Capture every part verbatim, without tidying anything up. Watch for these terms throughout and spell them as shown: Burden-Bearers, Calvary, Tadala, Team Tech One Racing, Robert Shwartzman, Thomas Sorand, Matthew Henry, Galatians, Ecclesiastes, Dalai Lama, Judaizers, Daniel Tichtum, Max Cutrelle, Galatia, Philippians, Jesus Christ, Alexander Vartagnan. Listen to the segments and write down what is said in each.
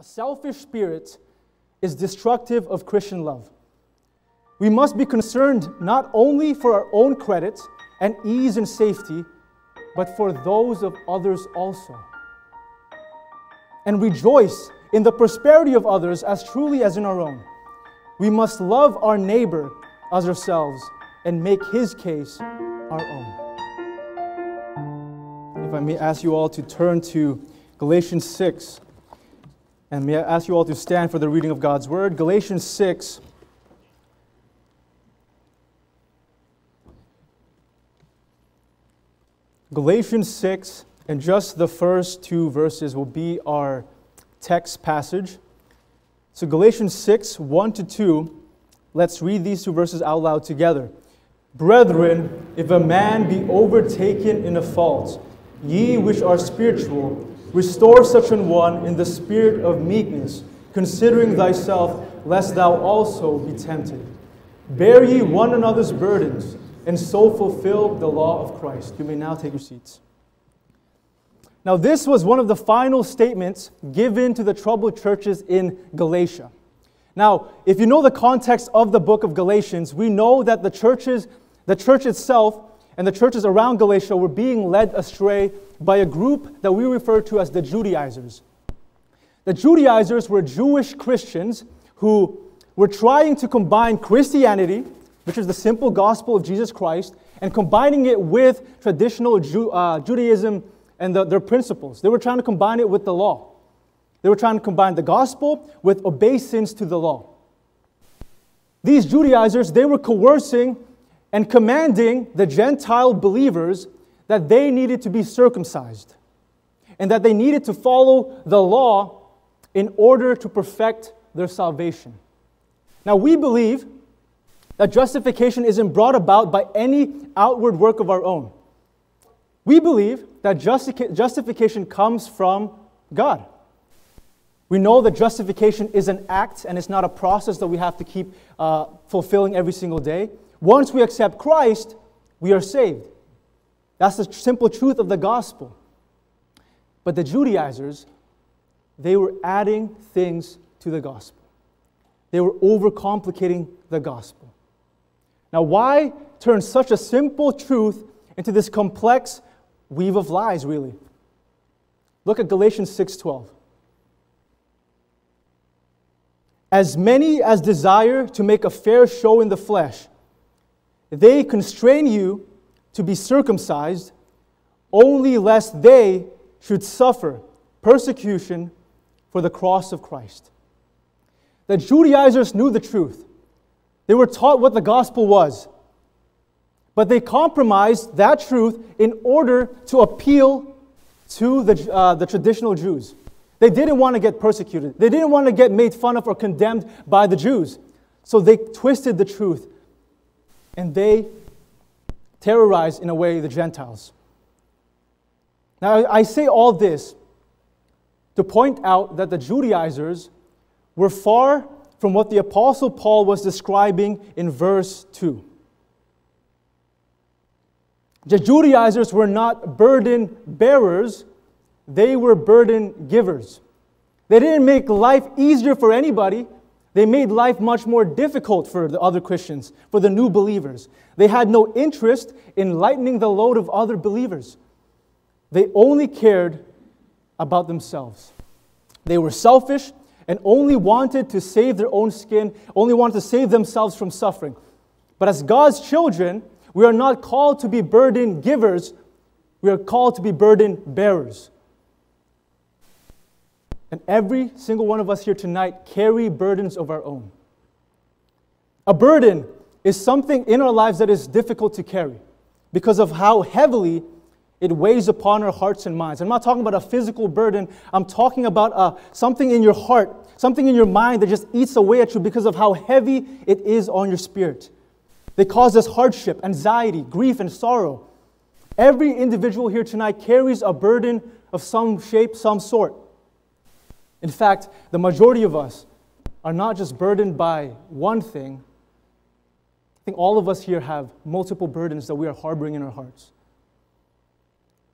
A selfish spirit is destructive of Christian love. We must be concerned not only for our own credit and ease and safety, but for those of others also. And rejoice in the prosperity of others as truly as in our own. We must love our neighbor as ourselves and make his case our own. If I may ask you all to turn to Galatians six. And may I ask you all to stand for the reading of God's Word. Galatians six. Galatians six, and just the first two verses will be our text passage. So Galatians six, one to two, let's read these two verses out loud together. Brethren, if a man be overtaken in a fault, ye which are spiritual, restore such an one in the spirit of meekness, considering thyself, lest thou also be tempted. Bear ye one another's burdens, and so fulfill the law of Christ. You may now take your seats. Now, this was one of the final statements given to the troubled churches in Galatia. Now, if you know the context of the book of Galatians, we know that the churches, the church itself, and the churches around Galatia were being led astray by a group that we refer to as the Judaizers. The Judaizers were Jewish Christians who were trying to combine Christianity, which is the simple gospel of Jesus Christ, and combining it with traditional Ju- uh, Judaism and the, their principles. They were trying to combine it with the law. They were trying to combine the gospel with obeisance to the law. These Judaizers, they were coercing and commanding the Gentile believers that they needed to be circumcised and that they needed to follow the law in order to perfect their salvation. Now, we believe that justification isn't brought about by any outward work of our own. We believe that justi- justification comes from God. We know that justification is an act and it's not a process that we have to keep uh, fulfilling every single day. Once we accept Christ, we are saved. That's the simple truth of the gospel. But the Judaizers, they were adding things to the gospel. They were overcomplicating the gospel. Now, why turn such a simple truth into this complex weave of lies, really? Look at Galatians six twelve. As many as desire to make a fair show in the flesh, they constrain you to be circumcised, only lest they should suffer persecution for the cross of Christ. The Judaizers knew the truth. They were taught what the gospel was. But they compromised that truth in order to appeal to the, uh, the traditional Jews. They didn't want to get persecuted. They didn't want to get made fun of or condemned by the Jews. So they twisted the truth. And they terrorize, in a way, the Gentiles. Now, I say all this to point out that the Judaizers were far from what the Apostle Paul was describing in verse two. The Judaizers were not burden bearers, they were burden givers. They didn't make life easier for anybody. They made life much more difficult for the other Christians, for the new believers. They had no interest in lightening the load of other believers. They only cared about themselves. They were selfish and only wanted to save their own skin, only wanted to save themselves from suffering. But as God's children, we are not called to be burden givers. We are called to be burden bearers. And every single one of us here tonight carry burdens of our own. A burden is something in our lives that is difficult to carry because of how heavily it weighs upon our hearts and minds. I'm not talking about a physical burden. I'm talking about uh, something in your heart, something in your mind that just eats away at you because of how heavy it is on your spirit. They cause us hardship, anxiety, grief, and sorrow. Every individual here tonight carries a burden of some shape, some sort. In fact, the majority of us are not just burdened by one thing. I think all of us here have multiple burdens that we are harboring in our hearts.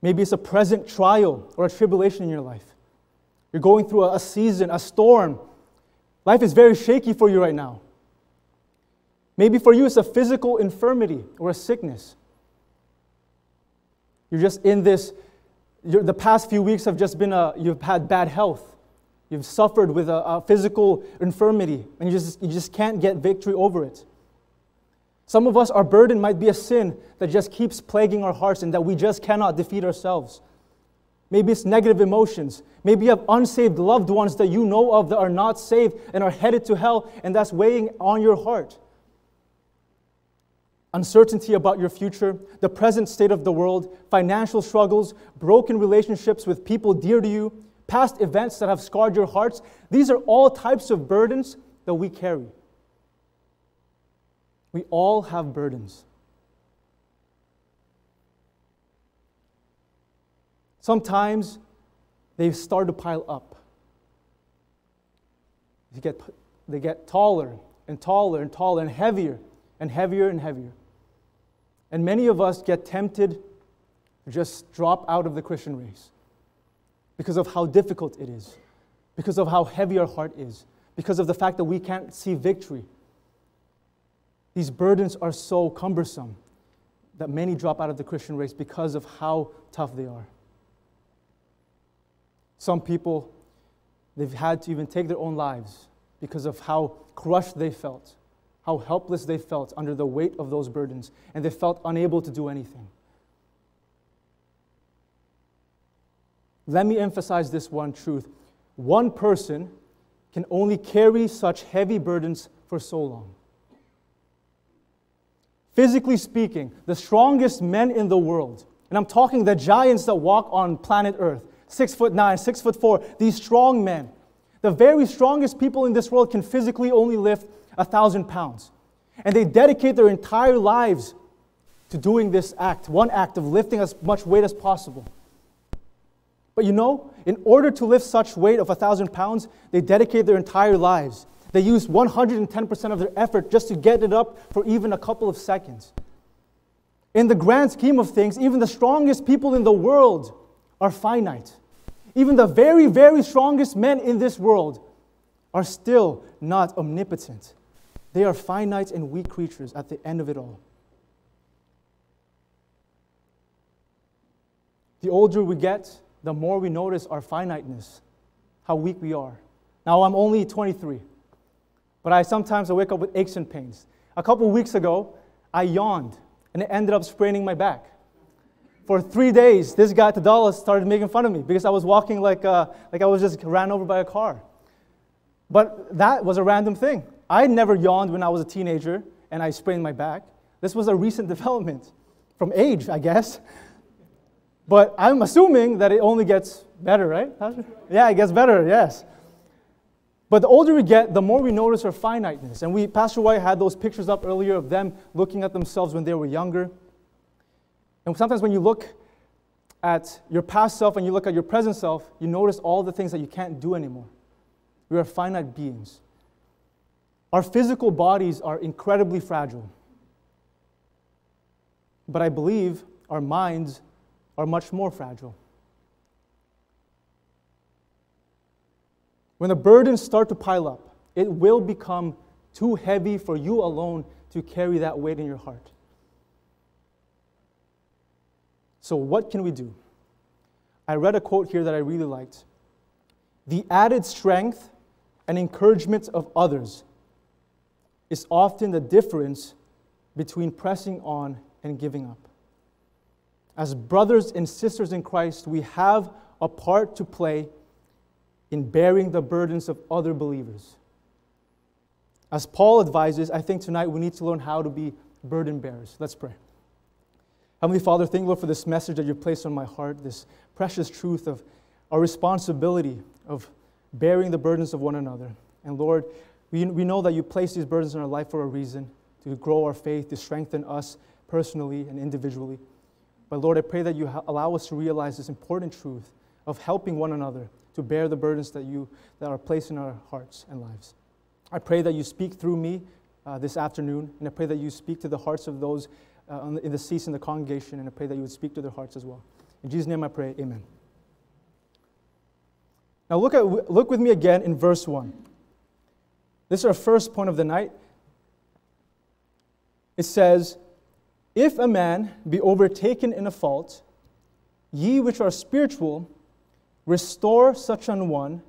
Maybe it's a present trial or a tribulation in your life. You're going through a season, a storm. Life is very shaky for you right now. Maybe for you it's a physical infirmity or a sickness. You're just in this, you're, the past few weeks have just been, a, you've had bad health. You've suffered with a, a physical infirmity, and you just, you just can't get victory over it. Some of us, our burden might be a sin that just keeps plaguing our hearts and that we just cannot defeat ourselves. Maybe it's negative emotions. Maybe you have unsaved loved ones that you know of that are not saved and are headed to hell, and that's weighing on your heart. Uncertainty about your future, the present state of the world, financial struggles, broken relationships with people dear to you, past events that have scarred your hearts. These are all types of burdens that we carry. We all have burdens. Sometimes they start to pile up. They get, they get taller and taller and taller and heavier and heavier and heavier. And many of us get tempted to just drop out of the Christian race because of how difficult it is, because of how heavy our heart is, because of the fact that we can't see victory. These burdens are so cumbersome that many drop out of the Christian race because of how tough they are. Some people, they've had to even take their own lives because of how crushed they felt, how helpless they felt under the weight of those burdens, and they felt unable to do anything. Let me emphasize this one truth. One person can only carry such heavy burdens for so long. Physically speaking, the strongest men in the world, and I'm talking the giants that walk on planet Earth, six foot nine, six foot four, these strong men, the very strongest people in this world can physically only lift a thousand pounds. And they dedicate their entire lives to doing this act, one act of lifting as much weight as possible. But you know, in order to lift such weight of a thousand pounds, they dedicate their entire lives. They use one hundred ten percent of their effort just to get it up for even a couple of seconds. In the grand scheme of things, even the strongest people in the world are finite. Even the very, very strongest men in this world are still not omnipotent. They are finite and weak creatures at the end of it all. The older we get, the more we notice our finiteness, how weak we are. Now, I'm only twenty-three, but I sometimes I wake up with aches and pains. A couple weeks ago, I yawned, and it ended up spraining my back. For three days, this guy, Tadala, started making fun of me because I was walking like, uh, like I was just ran over by a car. But that was a random thing. I never yawned when I was a teenager, and I sprained my back. This was a recent development from age, I guess. But I'm assuming that it only gets better, right? Yeah, it gets better, yes. But the older we get, the more we notice our finiteness. And we, Pastor White had those pictures up earlier of them looking at themselves when they were younger. And sometimes when you look at your past self and you look at your present self, you notice all the things that you can't do anymore. We are finite beings. Our physical bodies are incredibly fragile. But I believe our minds are much more fragile. When the burdens start to pile up, it will become too heavy for you alone to carry that weight in your heart. So what can we do? I read a quote here that I really liked. The added strength and encouragement of others is often the difference between pressing on and giving up. As brothers and sisters in Christ, we have a part to play in bearing the burdens of other believers. As Paul advises, I think tonight we need to learn how to be burden bearers. Let's pray. Heavenly Father, thank you, Lord, for this message that you've placed on my heart, this precious truth of our responsibility of bearing the burdens of one another. And Lord, we, we know that you place these burdens in our life for a reason, to grow our faith, to strengthen us personally and individually. But Lord, I pray that you allow us to realize this important truth of helping one another to bear the burdens that you that are placed in our hearts and lives. I pray that you speak through me uh, this afternoon, and I pray that you speak to the hearts of those uh, on the, in the seats in the congregation, and I pray that you would speak to their hearts as well. In Jesus' name I pray, amen. Now look, at, look with me again in verse one. This is our first point of the night. It says, if a man be overtaken in a fault, ye which are spiritual, restore such an one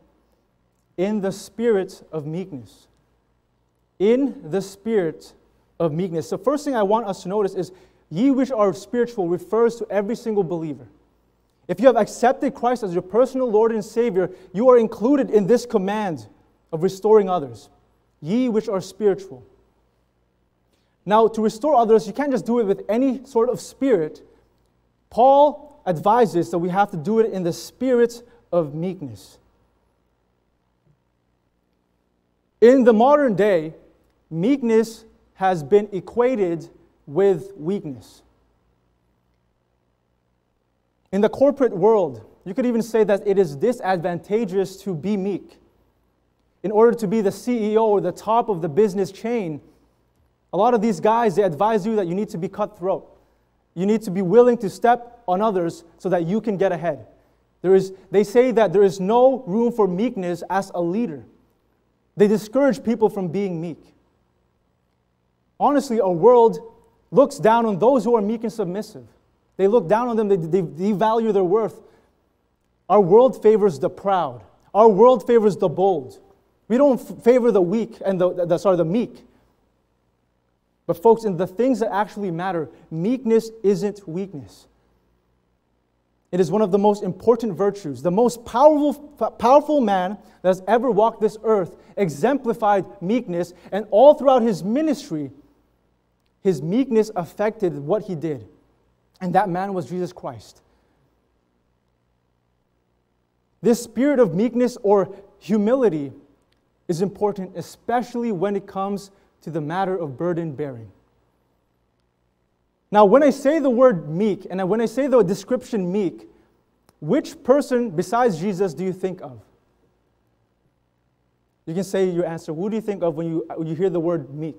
in the spirit of meekness. In the spirit of meekness. So first thing I want us to notice is, ye which are spiritual refers to every single believer. If you have accepted Christ as your personal Lord and Savior, you are included in this command of restoring others. Ye which are spiritual. Now, to restore others, you can't just do it with any sort of spirit. Paul advises that we have to do it in the spirit of meekness. In the modern day, meekness has been equated with weakness. In the corporate world, you could even say that it is disadvantageous to be meek. In order to be the C E O or the top of the business chain, a lot of these guys, they advise you that you need to be cutthroat. You need to be willing to step on others so that you can get ahead. There is, they say that there is no room for meekness as a leader. They discourage people from being meek. Honestly, our world looks down on those who are meek and submissive. They look down on them, they, they devalue their worth. Our world favors the proud. Our world favors the bold. We don't favor the weak and the, the sorry, the meek. But folks, in the things that actually matter, meekness isn't weakness. It is one of the most important virtues. The most powerful, powerful man that has ever walked this earth exemplified meekness, and all throughout his ministry, his meekness affected what he did. And that man was Jesus Christ. This spirit of meekness or humility is important, especially when it comes to the matter of burden bearing. Now, when I say the word meek, and when I say the description meek, which person besides Jesus do you think of? You can say your answer. Who do you think of when you, when you hear the word meek?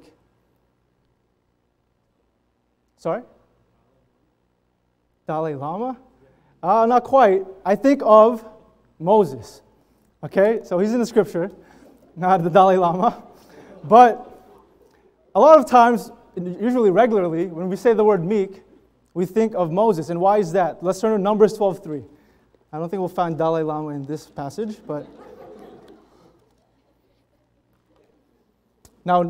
Sorry? Dalai Lama? Uh, not quite. I think of Moses. Okay, so he's in the scripture, not the Dalai Lama. But a lot of times, usually regularly, when we say the word meek, we think of Moses. And why is that? Let's turn to Numbers twelve three. I don't think we'll find Dalai Lama in this passage, but now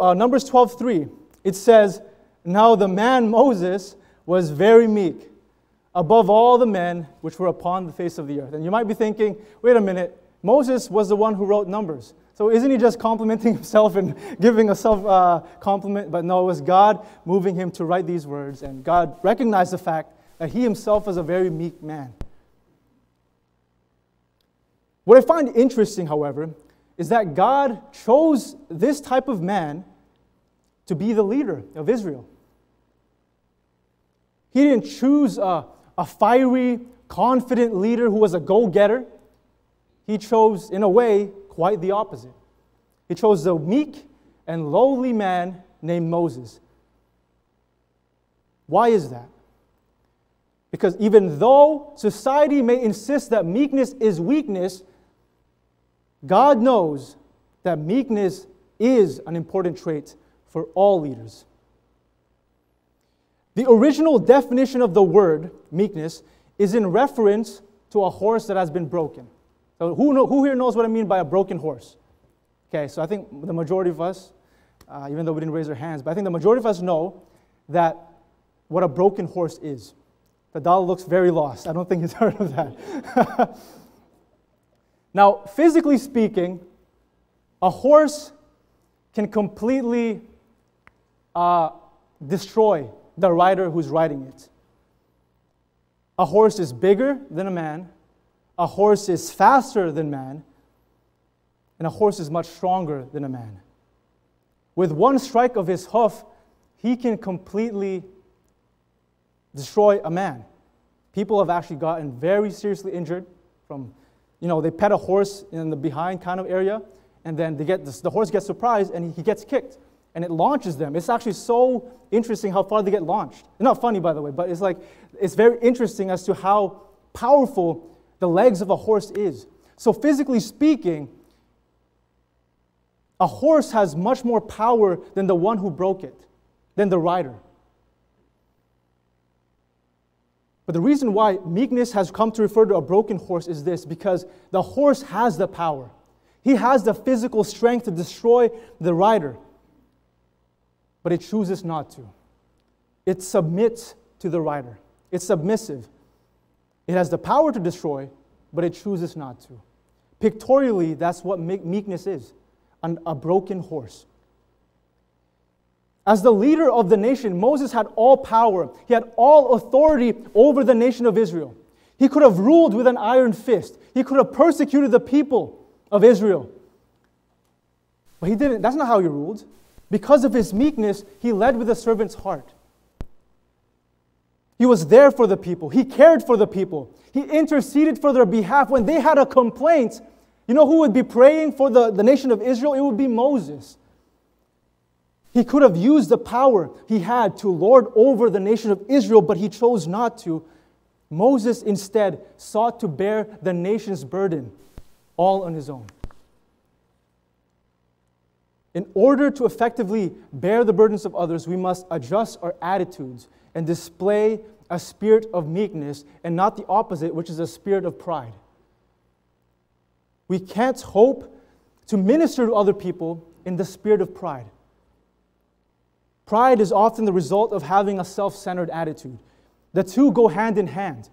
uh, Numbers twelve three, it says, "Now the man Moses was very meek, above all the men which were upon the face of the earth." And you might be thinking, wait a minute, Moses was the one who wrote Numbers. So isn't he just complimenting himself and giving a self-compliment? Uh, but no, it was God moving him to write these words, and God recognized the fact that he himself was a very meek man. What I find interesting, however, is that God chose this type of man to be the leader of Israel. He didn't choose a, a fiery, confident leader who was a go-getter. He chose, in a way, quite the opposite. He chose the meek and lowly man named Moses. Why is that? Because even though society may insist that meekness is weakness, God knows that meekness is an important trait for all leaders. The original definition of the word meekness is in reference to a horse that has been broken. So who, know, who here knows what I mean by a broken horse? Okay, so I think the majority of us, uh, even though we didn't raise our hands, but I think the majority of us know that what a broken horse is. The doll looks very lost. I don't think he's heard of that. Now, physically speaking, a horse can completely uh, destroy the rider who's riding it. A horse is bigger than a man. A horse is faster than man, and a horse is much stronger than a man. With one strike of his hoof, he can completely destroy a man. People have actually gotten very seriously injured from, you know, they pet a horse in the behind kind of area, and then they get this, the horse gets surprised, and he gets kicked, and it launches them. It's actually so interesting how far they get launched. It's not funny, by the way, but it's like, it's very interesting as to how powerful the legs of a horse is. So physically speaking, a horse has much more power than the one who broke it, than the rider. But the reason why meekness has come to refer to a broken horse is this, because the horse has the power. He has the physical strength to destroy the rider, but it chooses not to. It submits to the rider. It's submissive. It has the power to destroy, but it chooses not to. Pictorially, that's what meekness is, an, a broken horse. As the leader of the nation, Moses had all power. He had all authority over the nation of Israel. He could have ruled with an iron fist. He could have persecuted the people of Israel. But he didn't. That's not how he ruled. Because of his meekness, he led with a servant's heart. He was there for the people. He cared for the people. He interceded for their behalf. When they had a complaint, you know who would be praying for the, the nation of Israel? It would be Moses. He could have used the power he had to lord over the nation of Israel, but he chose not to. Moses instead sought to bear the nation's burden all on his own. In order to effectively bear the burdens of others, we must adjust our attitudes and display a spirit of meekness and not the opposite, which is a spirit of pride. We can't hope to minister to other people in the spirit of pride. Pride is often the result of having a self-centered attitude. The two go hand in hand.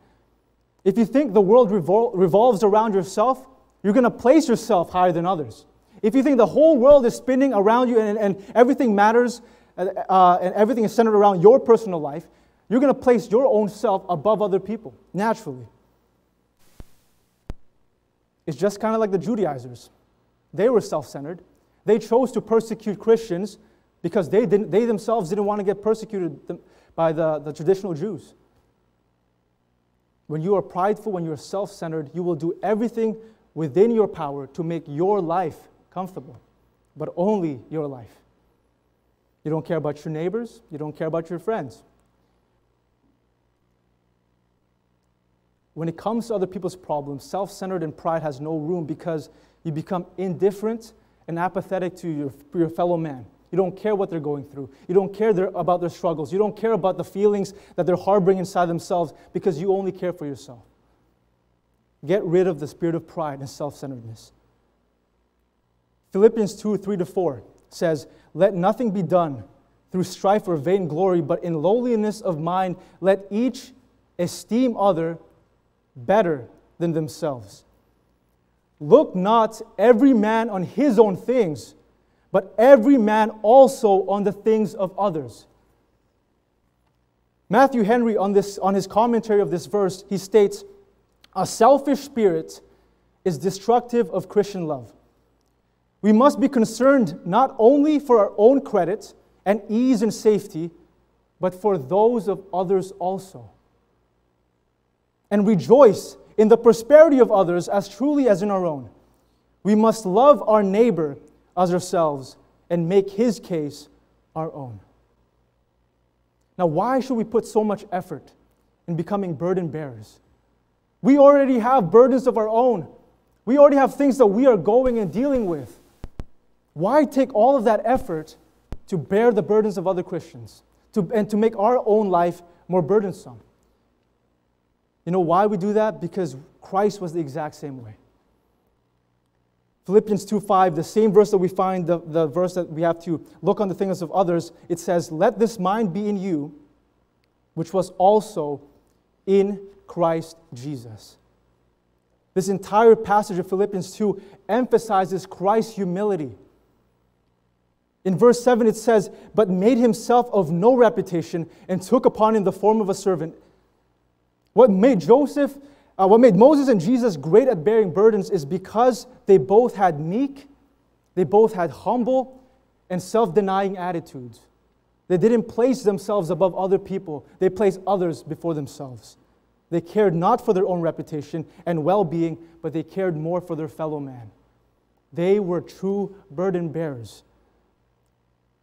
If you think the world revol- revolves around yourself, you're going to place yourself higher than others. If you think the whole world is spinning around you and, and everything matters uh, uh, and everything is centered around your personal life, you're going to place your own self above other people, naturally. It's just kind of like the Judaizers. They were self-centered. They chose to persecute Christians because they, didn't, they themselves didn't want to get persecuted by the, the traditional Jews. When you are prideful, when you are self-centered, you will do everything within your power to make your life comfortable, but only your life. You don't care about your neighbors. You don't care about your friends. When it comes to other people's problems, self-centered and pride has no room because you become indifferent and apathetic to your, your fellow man. You don't care what they're going through. You don't care their, about their struggles. You don't care about the feelings that they're harboring inside themselves because you only care for yourself. Get rid of the spirit of pride and self-centeredness. Philippians two, three to four says, "Let nothing be done through strife or vainglory, but in lowliness of mind, let each esteem other better than themselves. Look not every man on his own things, but every man also on the things of others." Matthew Henry, on, this, on his commentary of this verse, he states, "A selfish spirit is destructive of Christian love. We must be concerned not only for our own credit and ease and safety, but for those of others also. And rejoice in the prosperity of others as truly as in our own. We must love our neighbor as ourselves and make his case our own." Now, why should we put so much effort in becoming burden bearers? We already have burdens of our own. We already have things that we are going and dealing with. Why take all of that effort to bear the burdens of other Christians to, and to make our own life more burdensome? You know why we do that? Because Christ was the exact same way. Philippians two, five, the same verse that we find, the, the verse that we have to look on the things of others, it says, "Let this mind be in you, which was also in Christ Jesus." This entire passage of Philippians two emphasizes Christ's humility. In verse seven it says, "But made himself of no reputation and took upon him the form of a servant." What made Joseph Uh, what made Moses and Jesus great at bearing burdens is because they both had meek, they both had humble and self-denying attitudes. They didn't place themselves above other people. They placed others before themselves. They cared not for their own reputation and well-being, but they cared more for their fellow man. They were true burden bearers.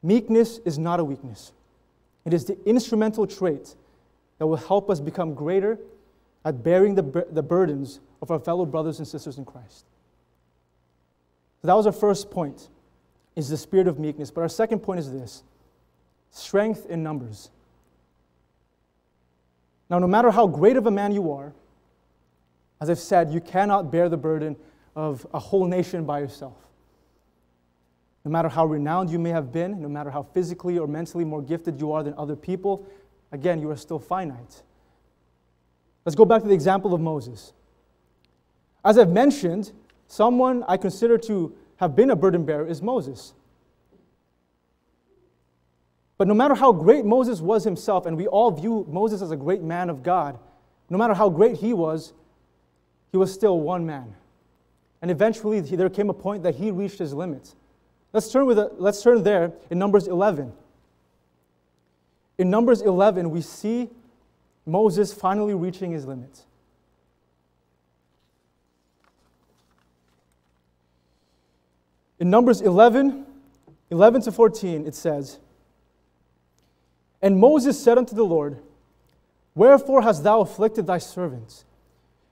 Meekness is not a weakness. It is the instrumental trait that will help us become greater at bearing the, the burdens of our fellow brothers and sisters in Christ. So that was our first point, is the spirit of meekness. But our second point is this, strength in numbers. Now, no matter how great of a man you are, as I've said, you cannot bear the burden of a whole nation by yourself. No matter how renowned you may have been, no matter how physically or mentally more gifted you are than other people, again, you are still finite. Let's go back to the example of Moses. As I've mentioned, someone I consider to have been a burden bearer is Moses. But no matter how great Moses was himself, and we all view Moses as a great man of God, no matter how great he was, he was still one man. And eventually there came a point that he reached his limit. Let's turn, with a, let's turn there in Numbers eleven. In Numbers eleven, we see Moses finally reaching his limit. In Numbers eleven, eleven to fourteen, it says, "And Moses said unto the Lord, Wherefore hast thou afflicted thy servant?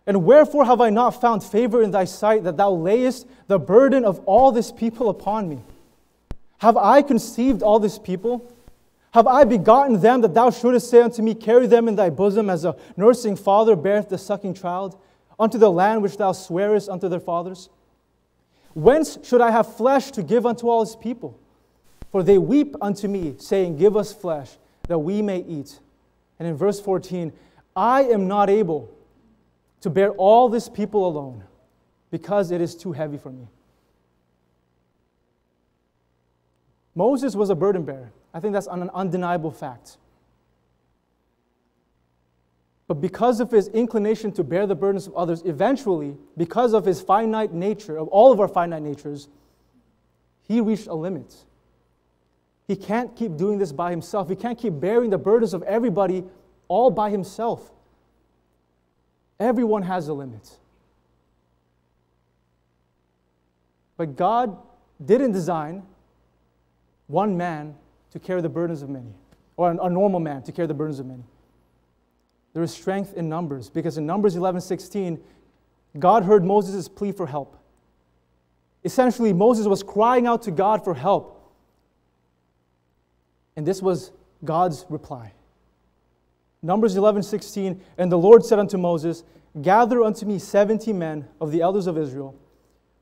And wherefore have I not found favor in thy sight, that thou layest the burden of all this people upon me? Have I conceived all this people? Have I begotten them, that thou shouldest say unto me, Carry them in thy bosom, as a nursing father beareth the sucking child, unto the land which thou swarest unto their fathers? Whence should I have flesh to give unto all his people? For they weep unto me, saying, Give us flesh, that we may eat." And in verse fourteen, "I am not able to bear all this people alone, because it is too heavy for me." Moses was a burden bearer. I think that's an undeniable fact. But because of his inclination to bear the burdens of others, eventually, because of his finite nature, of all of our finite natures, he reached a limit. He can't keep doing this by himself. He can't keep bearing the burdens of everybody all by himself. Everyone has a limit. But God didn't design one man to carry the burdens of many, or a normal man to carry the burdens of many. There is strength in numbers, because in Numbers eleven sixteen, God heard Moses' plea for help. Essentially, Moses was crying out to God for help. And this was God's reply. Numbers eleven sixteen, "And the Lord said unto Moses, Gather unto me seventy men of the elders of Israel,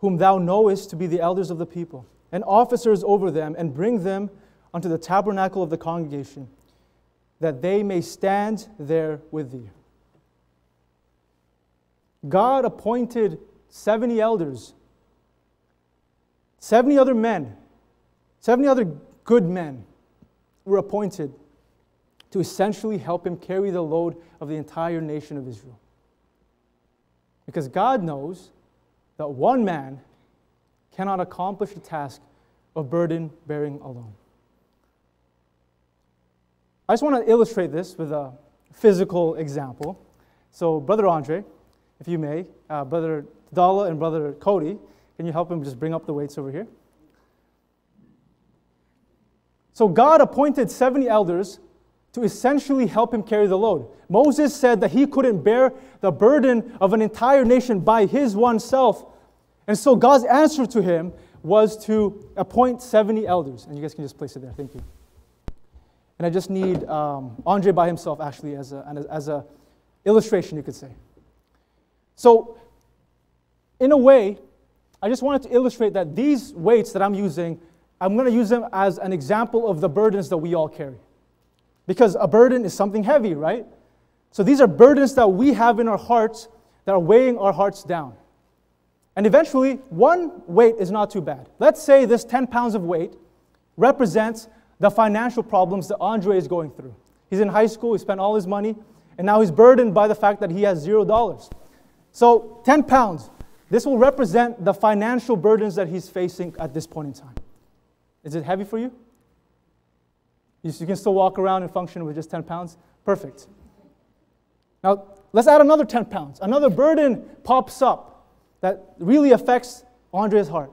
whom thou knowest to be the elders of the people, and officers over them, and bring them unto the tabernacle of the congregation, that they may stand there with thee." God appointed seventy elders, seventy other men, seventy other good men were appointed to essentially help him carry the load of the entire nation of Israel. Because God knows that one man cannot accomplish the task of burden bearing alone. I just want to illustrate this with a physical example. So Brother Andre, if you may, uh, Brother Dalla and Brother Cody, can you help him just bring up the weights over here? So God appointed seventy elders to essentially help him carry the load. Moses said that he couldn't bear the burden of an entire nation by his one self. And so God's answer to him was to appoint seventy elders. And you guys can just place it there. Thank you. And I just need um, Andre by himself, actually, as a, as a illustration, you could say. So in a way, I just wanted to illustrate that these weights that I'm using, I'm going to use them as an example of the burdens that we all carry. Because a burden is something heavy, right? So these are burdens that we have in our hearts that are weighing our hearts down. And eventually, one weight is not too bad. Let's say this ten pounds of weight represents the financial problems that Andre is going through. He's in high school, he spent all his money, and now he's burdened by the fact that he has zero dollars. So ten pounds, this will represent the financial burdens that he's facing at this point in time. Is it heavy for you? You can still walk around and function with just ten pounds? Perfect. Now, let's add another ten pounds. Another burden pops up that really affects Andre's heart.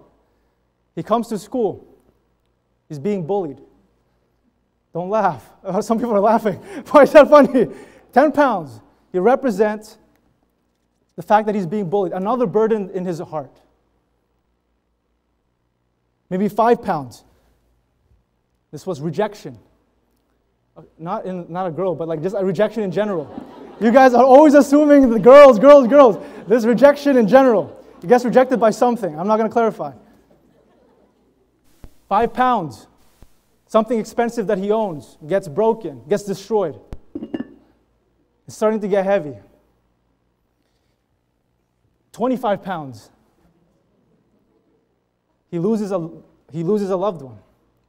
He comes to school. He's being bullied. Don't laugh. Some people are laughing. Why is that funny? ten pounds. He represents the fact that he's being bullied, another burden in his heart. Maybe five pounds. This was rejection. Not in not a girl, but like just a rejection in general. You guys are always assuming the girls, girls, girls. This rejection in general. It gets rejected by something. I'm not going to clarify. Five pounds. Something expensive that he owns gets broken, gets destroyed. It's starting to get heavy. twenty-five pounds. He loses a, he loses a loved one.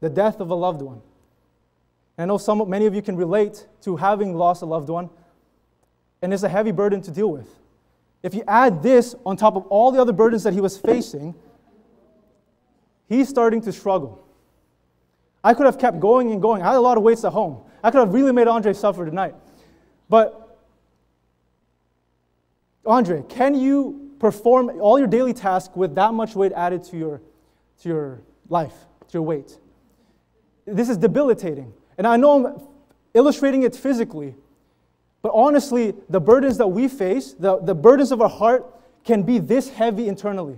The death of a loved one. And I know some, many of you can relate to having lost a loved one. And it's a heavy burden to deal with. If you add this on top of all the other burdens that he was facing, he's starting to struggle. I could have kept going and going. I had a lot of weights at home. I could have really made Andre suffer tonight. But Andre, can you perform all your daily tasks with that much weight added to your, to your life, to your weight? This is debilitating. And I know I'm illustrating it physically, but honestly, the burdens that we face, the, the burdens of our heart can be this heavy internally.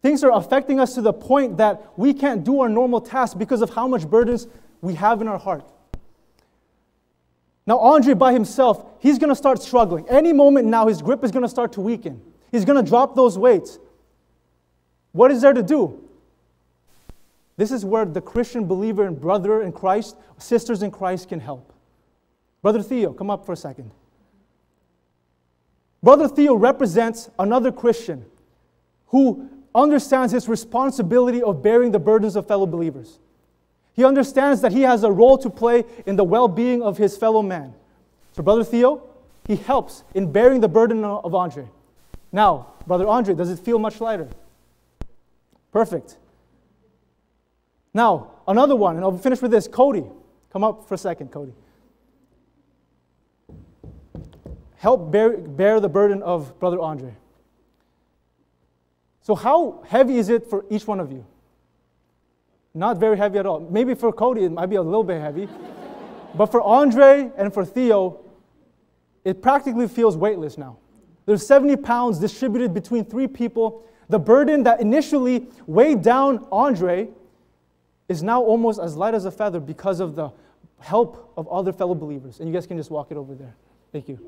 Things are affecting us to the point that we can't do our normal tasks because of how much burdens we have in our heart. Now, Andre by himself, he's going to start struggling. Any moment now, his grip is going to start to weaken. He's going to drop those weights. What is there to do? This is where the Christian believer and brother in Christ, sisters in Christ can help. Brother Theo, come up for a second. Brother Theo represents another Christian who understands his responsibility of bearing the burdens of fellow believers. He understands that he has a role to play in the well-being of his fellow man. So Brother Theo, he helps in bearing the burden of Andre. Now, Brother Andre, does it feel much lighter? Perfect. Now, another one, and I'll finish with this. Cody, come up for a second, Cody. Help bear, bear the burden of Brother Andre. So how heavy is it for each one of you? Not very heavy at all. Maybe for Cody, it might be a little bit heavy. But for Andre and for Theo, it practically feels weightless now. There's seventy pounds distributed between three people. The burden that initially weighed down Andre is now almost as light as a feather because of the help of other fellow believers. And you guys can just walk it over there. Thank you.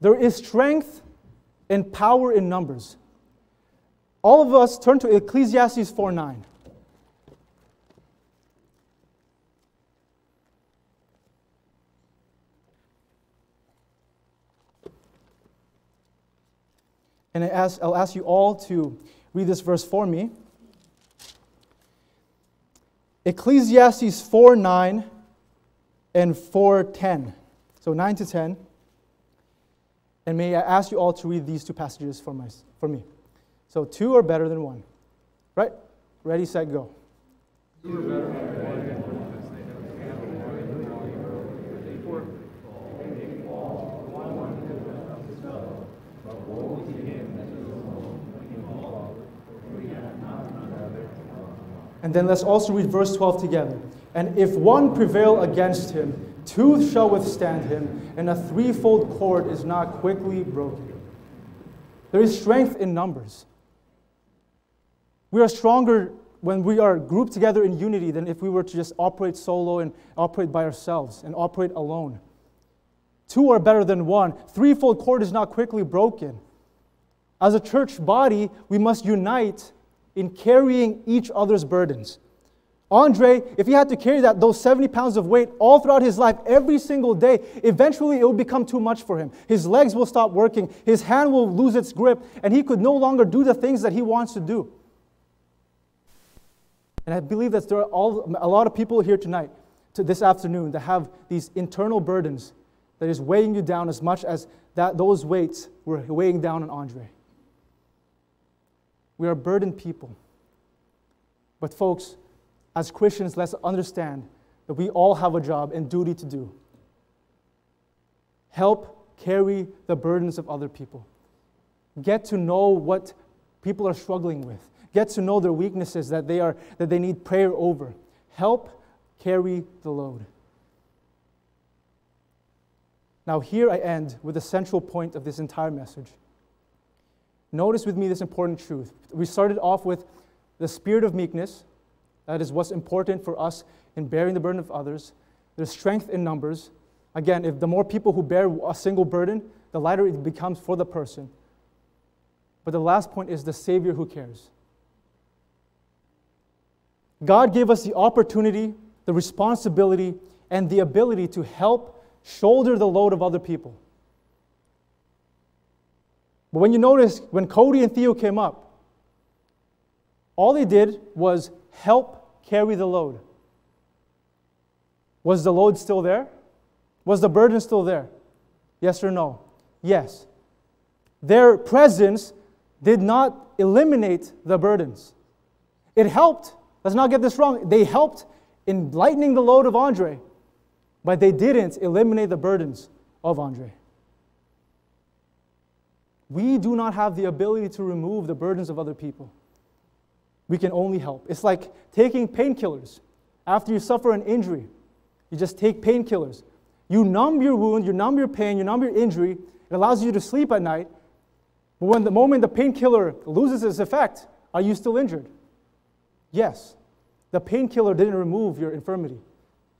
There is strength and power in numbers. All of us turn to Ecclesiastes four nine. And I ask, I'll ask you all to read this verse for me. Ecclesiastes four nine and four ten. So nine to ten. And may I ask you all to read these two passages for, my, for me. So two are better than one. Right? Ready, set, go. Two are better than one. And then let's also read verse twelve together. And if one prevail against him, two shall withstand him, and a threefold cord is not quickly broken. There is strength in numbers. We are stronger when we are grouped together in unity than if we were to just operate solo and operate by ourselves and operate alone. Two are better than one. Threefold cord is not quickly broken. As a church body, we must unite in carrying each other's burdens. Andre, if he had to carry that, those seventy pounds of weight all throughout his life, every single day, eventually it will become too much for him. His legs will stop working, his hand will lose its grip, and he could no longer do the things that he wants to do. And I believe that there are all, a lot of people here tonight, to this afternoon, that have these internal burdens that is weighing you down as much as that those weights were weighing down on Andre. We are burdened people. But folks, as Christians, let's understand that we all have a job and duty to do. Help carry the burdens of other people. Get to know what people are struggling with. Get to know their weaknesses that they, are, that they need prayer over. Help carry the load. Now here I end with the central point of this entire message. Notice with me this important truth. We started off with the spirit of meekness. That is what's important for us in bearing the burden of others. There's strength in numbers. Again, if the more people who bear a single burden, the lighter it becomes for the person. But the last point is the Savior who cares. God gave us the opportunity, the responsibility, and the ability to help shoulder the load of other people. But when you notice, when Cody and Theo came up, all they did was help carry the load. Was the load still there? Was the burden still there? Yes or no? Yes. Their presence did not eliminate the burdens. It helped. Let's not get this wrong. They helped in lightening the load of Andre, but they didn't eliminate the burdens of Andre. We do not have the ability to remove the burdens of other people. We can only help. It's like taking painkillers. After you suffer an injury, you just take painkillers. You numb your wound, you numb your pain, you numb your injury. It allows you to sleep at night. But when the moment the painkiller loses its effect, are you still injured? Yes. The painkiller didn't remove your infirmity.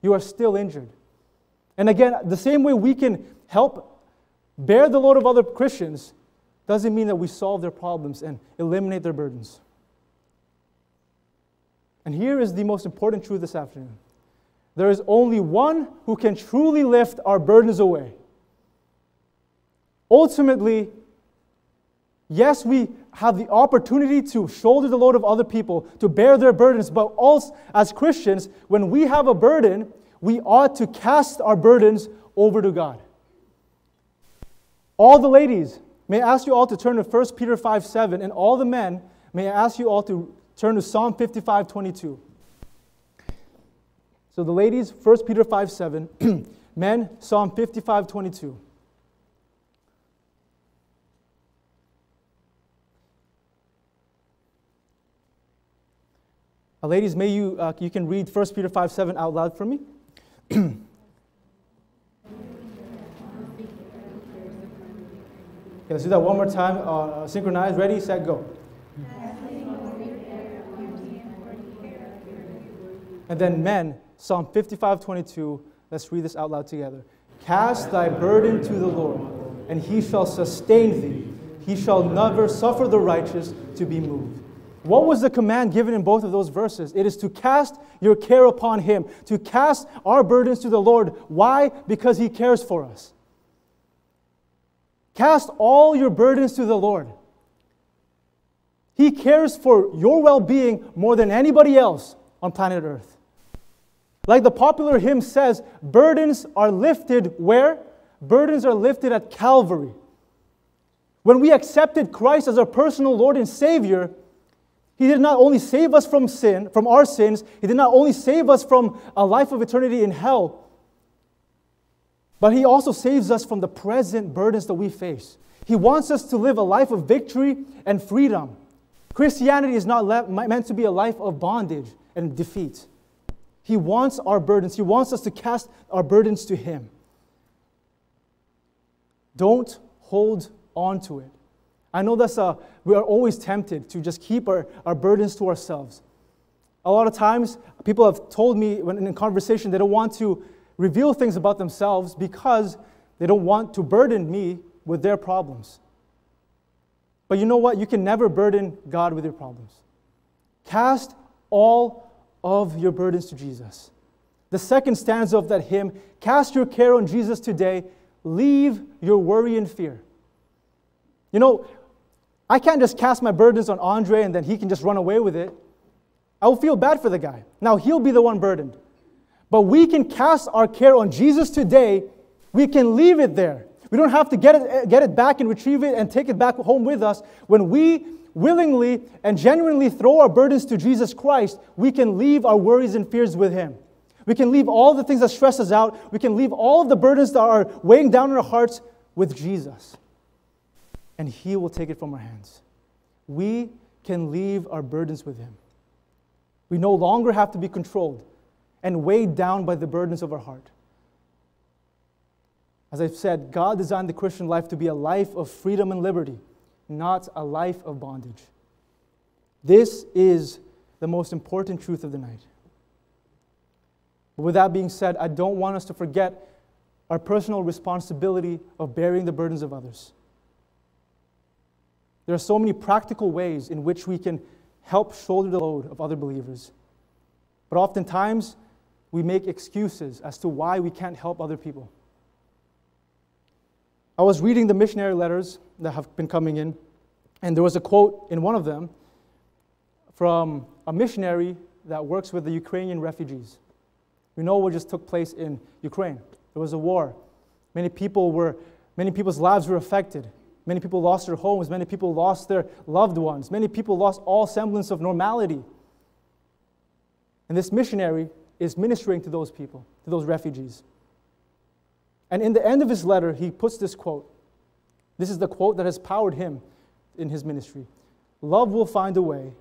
You are still injured. And again, the same way we can help bear the load of other Christians doesn't mean that we solve their problems and eliminate their burdens. And here is the most important truth this afternoon. There is only one who can truly lift our burdens away. Ultimately, yes, we have the opportunity to shoulder the load of other people, to bear their burdens, but also as Christians, when we have a burden, we ought to cast our burdens over to God. All the ladies, may I ask you all to turn to First Peter five seven, and all the men, may I ask you all to turn to Psalm fifty-five twenty-two. So the ladies, First Peter five seven, men, Psalm fifty-five twenty-two. Uh, ladies, may you, uh, you can read First Peter five seven out loud for me. Let's do that one more time. Uh, synchronized, ready, set, go. And then men, Psalm fifty-five twenty-two. Let's read this out loud together. Cast thy burden to the Lord, and he shall sustain thee. He shall never suffer the righteous to be moved. What was the command given in both of those verses? It is to cast your care upon him, to cast our burdens to the Lord. Why? Because he cares for us. Cast all your burdens to the Lord. He cares for your well-being more than anybody else on planet Earth. Like the popular hymn says, burdens are lifted where? Burdens are lifted at Calvary. When we accepted Christ as our personal Lord and Savior, He did not only save us from sin, from our sins, He did not only save us from a life of eternity in hell, but He also saves us from the present burdens that we face. He wants us to live a life of victory and freedom. Christianity is not le- meant to be a life of bondage and defeat. He wants our burdens. He wants us to cast our burdens to Him. Don't hold on to it. I know that's a, we are always tempted to just keep our, our burdens to ourselves. A lot of times, people have told me when in conversation they don't want to reveal things about themselves because they don't want to burden me with their problems. But you know what? You can never burden God with your problems. Cast all of your burdens to Jesus. The second stanza of that hymn, cast your care on Jesus today, leave your worry and fear. You know, I can't just cast my burdens on Andre and then he can just run away with it. I will feel bad for the guy. Now he'll be the one burdened. But we can cast our care on Jesus today. We can leave it there. We don't have to get it, get it back and retrieve it and take it back home with us. When we willingly and genuinely throw our burdens to Jesus Christ, we can leave our worries and fears with Him. We can leave all the things that stress us out. We can leave all of the burdens that are weighing down on our hearts with Jesus. And He will take it from our hands. We can leave our burdens with Him. We no longer have to be controlled and weighed down by the burdens of our heart. As I've said, God designed the Christian life to be a life of freedom and liberty, not a life of bondage. This is the most important truth of the night. But with that being said, I don't want us to forget our personal responsibility of bearing the burdens of others. There are so many practical ways in which we can help shoulder the load of other believers. But oftentimes, we make excuses as to why we can't help other people. I was reading the missionary letters that have been coming in, and there was a quote in one of them from a missionary that works with the Ukrainian refugees. We know what just took place in Ukraine. There was a war. Many people were, many people's lives were affected. Many people lost their homes. Many people lost their loved ones. Many people lost all semblance of normality. And this missionary is ministering to those people, to those refugees. And in the end of his letter, he puts this quote. This is the quote that has powered him in his ministry. Love will find a way.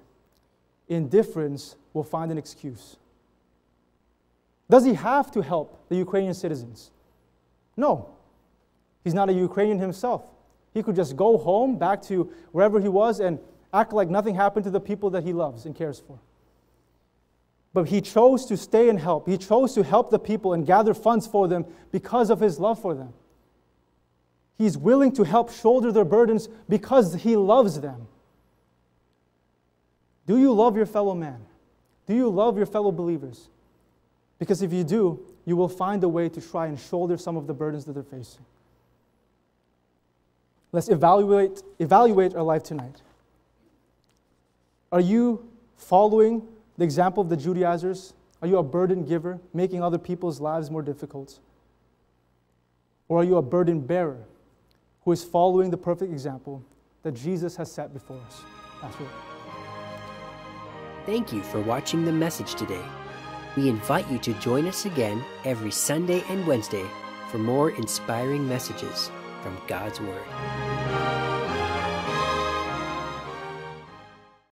Indifference will find an excuse. Does he have to help the Ukrainian citizens? No. He's not a Ukrainian himself. He could just go home, back to wherever he was, and act like nothing happened to the people that he loves and cares for. But he chose to stay and help. He chose to help the people and gather funds for them because of his love for them. He's willing to help shoulder their burdens because he loves them. Do you love your fellow man? Do you love your fellow believers? Because if you do, you will find a way to try and shoulder some of the burdens that they're facing. Let's evaluate, evaluate our life tonight. Are you following the example of the Judaizers? Are you a burden giver, making other people's lives more difficult? Or are you a burden bearer who is following the perfect example that Jesus has set before us? That's right. Thank you for watching the message today. We invite you to join us again every Sunday and Wednesday for more inspiring messages from God's Word.